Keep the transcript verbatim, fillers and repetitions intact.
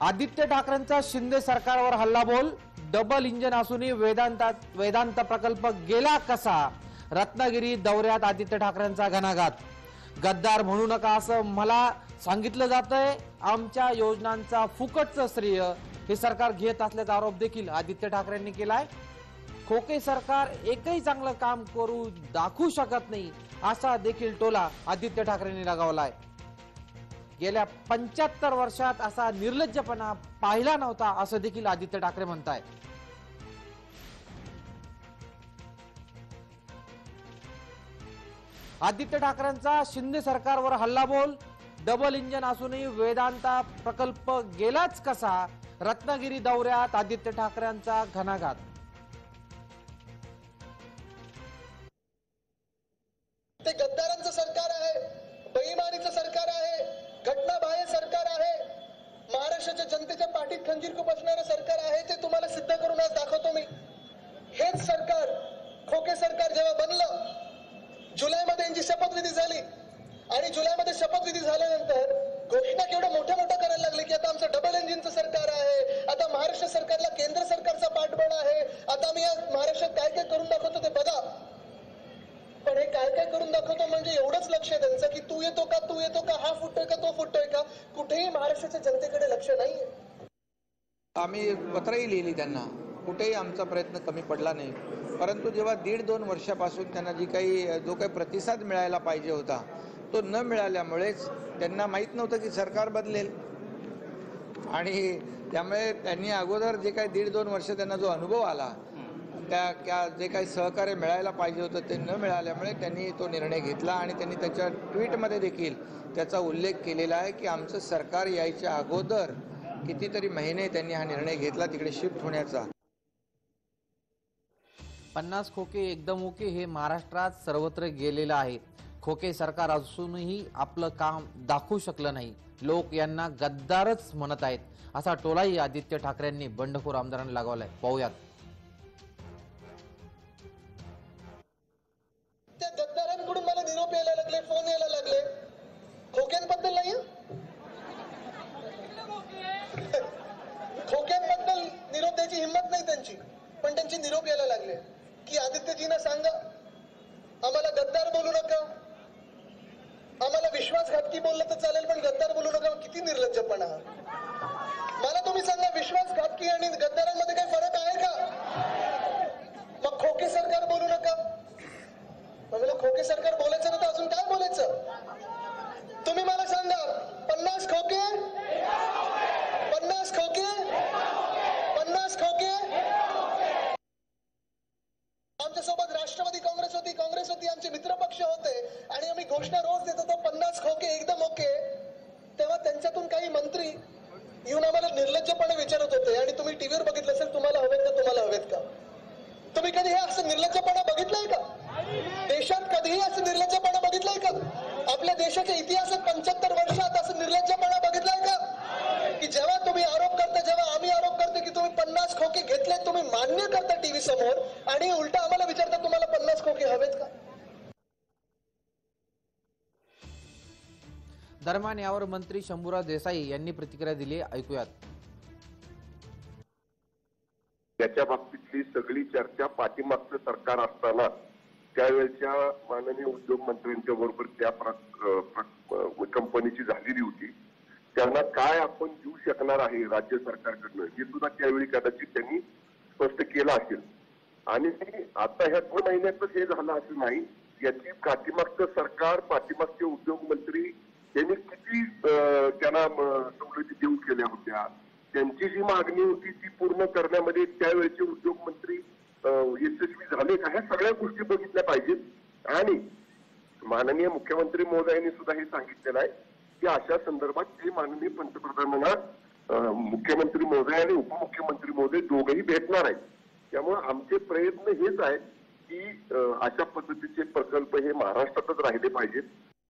आदित्य ठाकरेंचा शिंदे सरकारवर हल्लाबोल. Double engine असूनही वेदांता वेदांत प्रकल्प गेला कसा? रत्नागिरी दौऱ्यात आदित्य ठाकरेंचा घणाघात. गद्दार म्हणू नका असं मला सांगितलं जातंय. आमच्या योजनांचा फुकटचं श्रेय हे सरकार घेत असल्याचा आरोप देखील आदित्य ठाकरेंनी केलाय. खोके सरकार एकही चांगलं काम करू दाखवू शकत नाही असा देखील टोला आदित्य ठाकरेंनी लगावलाय. गेल्या पंच्याहत्तर वर्षात असा निर्लज्जपणा पाहिला नव्हता असं देखील आदित्य ठाकरे म्हणताय. आदित्य ठाकरेंचा शिंदे सरकारवर हल्लाबोल. डबल इंजन असूनही वेदांता प्रकल्प गेलाच कसा? रत्नागिरी दौऱ्यात आदित्य ठाकरेंचा घणाघात. ते गद्दारांचं सरकार आहे, बेईमानीचं सरकार आहे, घटनाबाह्य सरकार आहे, महाराष्ट्राच्या जनतेच्या पाठीत खंजीर खुपसणारं सरकार आहे. ते तुम्हाला सिद्ध करून आज दाखवतो मी. हेच सरकार खोके सरकार जेव्हा बनलं, जुलैमध्ये यांची शपथविधी झाली आणि जुलैमध्ये शपथविधी झाल्यानंतर घोषणा केवढ्या मोठ्या मोठ्या करायला लागले की आता आमचं डबल इंजिनचं सरकार आहे, आता महाराष्ट्र सरकारला केंद्र सरकारचा पाठबळ आहे, आता आम्ही या महाराष्ट्रात काय काय करून दाखवतो ते बघा. पण हे काय काय करून दाखवतो म्हणजे एवढंच लक्ष आहे त्यांचं की तू येतो का, तू येतो का, हा फुटतोय का, तो फुटतोय का, कुठेही महाराष्ट्राच्या जनतेकडे लक्ष नाहीये. आम्ही पत्रही लिहिली त्यांना, कुठेही आमचा प्रयत्न कमी पडला नाही. परंतु जेव्हा दीड दोन वर्षापासून त्यांना जी काही जो काही प्रतिसाद मिळायला पाहिजे होता तो न मिळाल्यामुळेच त्यांना माहीत नव्हतं की सरकार बदलेल आणि त्यामुळे त्यांनी अगोदर जे काही दीड दोन वर्ष त्यांना जो अनुभव आला त्या त्या जे काही सहकार्य मिळायला पाहिजे होतं ते न मिळाल्यामुळे त्यांनी तो निर्णय घेतला आणि त्यांनी त्याच्या ट्विटमध्ये देखील त्याचा उल्लेख केलेला आहे की आमचं सरकार यायच्या अगोदर कितीतरी महिने त्यांनी हा निर्णय घेतला तिकडे शिफ्ट होण्याचा. पन्नास खोके एकदम ओके हे महाराष्ट्रात सर्वत्र गेलेलं आहे. खोके सरकार असूनही आपलं काम दाखवू शकलं नाही, लोक यांना गद्दारच म्हणत आहेत असा टोलाही आदित्य ठाकरेंनी बंडखोर आमदारांना लागवलाय. पाहूयात. त्या गद्दारांकडून मला निरोप यायला लागले, फोन यायला लागले खोक्यांबद्दल नाही. खोक्यांबद्दल निरोप द्यायची हिंमत नाही त्यांची, पण त्यांची निरोप यायला लागले की आदित्यजींना सांगा आम्हाला गद्दार बोलू नका, आम्हाला विश्वासघातकी बोललं तर चालेल पण गद्दार बोलू नका. किती निर्लज्जपणा. मला तुम्ही सांगा विश्वासघातकी आणि गद्दारांमध्ये काही फरक आहे का? मग खोके सरकार बोलू नका. मला खोके सरकार बोलायचं ना तर अजून काय बोलायचं? तुम्ही मला सांगा पन्नास खोके पन्नास खोके पन्नास खोके. आमच्यासोबत राष्ट्रवादी काँग्रेस होती, काँग्रेस होती, आमचे मित्रपक्ष होते आणि आम्ही घोषणा रोज देत होतो पन्नास खोके एकदम ओके. तेव्हा त्यांच्यातून काही मंत्री येऊन आम्हाला निर्लज्जपणे विचारत होते आणि तुम्ही टीव्हीवर बघितलं असेल तुम्हाला हवेत का तुम्हाला हवेत का. तुम्ही कधी हे असं निर्लज्जपणा बघितलंय का? देशात कधीही असं निर्लज्जपणा बघितलंय का? आपल्या देशाच्या इतिहासात पंच्याहत्तर वर्षात असं निर्लज्जपणा बघितलाय का? की जेव्हा तुम्ही आरोप करता, जेव्हा आम्ही आरोप करतो की तुम्ही पन्नास खोके घेतले, तुम्ही मान्य करता टीव्ही समोर आणि उलटा आम्हाला विचारता तुम्हाला पन्नास खोके हवेत का? दरम्यान यावर मंत्री शंभुराज देसाई यांनी प्रतिक्रिया दिली, ऐकूयात. त्याच्या बाबतीतली सगळी चर्चा पाठीमागचं सरकार असताना त्यावेळच्या माननीय उद्योग मंत्र्यांच्या बरोबर त्या कंपनीची झालेली होती. त्यांना काय आपण देऊ शकणार आहे राज्य सरकारकडनं हे सुद्धा त्यावेळी कदाचित त्यांनी स्पष्ट केलं असेल आणि आता ह्या दोन महिन्यातच हे झालं असं नाही. याची पाठीमागचं सरकार, पाठीमागचे उद्योगमंत्री यांनी किती त्यांना सवलती देऊ केल्या होत्या, त्यांची जी मागणी होती ती पूर्ण करण्यामध्ये त्यावेळचे उद्योगमंत्री यशस्वी झाले का, ह्या सगळ्या गोष्टी बघितल्या पाहिजेत. आणि माननीय मुख्यमंत्री महोदयांनी सुद्धा हे सांगितलेलं आहे की अशा संदर्भात ते माननीय पंतप्रधानांना मुख्यमंत्री महोदय आणि उपमुख्यमंत्री महोदय दोघंही भेटणार आहेत. त्यामुळे आमचे प्रयत्न हेच आहेत की अशा पद्धतीचे प्रकल्प हे महाराष्ट्रातच राहिले पाहिजेत.